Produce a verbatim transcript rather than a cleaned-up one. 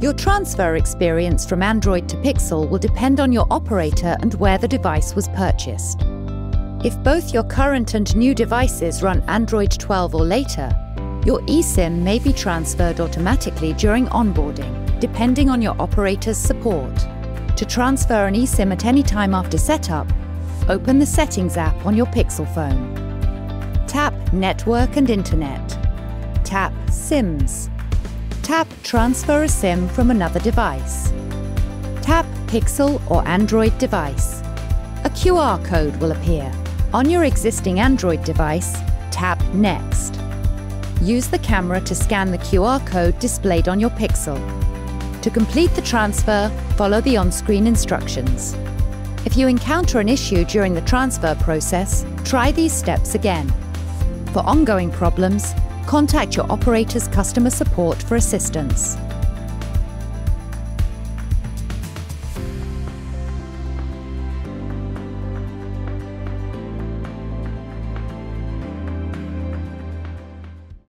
Your transfer experience from Android to Pixel will depend on your operator and where the device was purchased. If both your current and new devices run Android twelve or later, your eSIM may be transferred automatically during onboarding, depending on your operator's support. To transfer an eSIM at any time after setup, open the Settings app on your Pixel phone. Tap Network and Internet. Tap SIMs. Tap Transfer a SIM from another device. Tap Pixel or Android device. A Q R code will appear. On your existing Android device, tap Next. Use the camera to scan the Q R code displayed on your Pixel. To complete the transfer, follow the on-screen instructions. If you encounter an issue during the transfer process, try these steps again. For ongoing problems, contact your operator's customer support for assistance.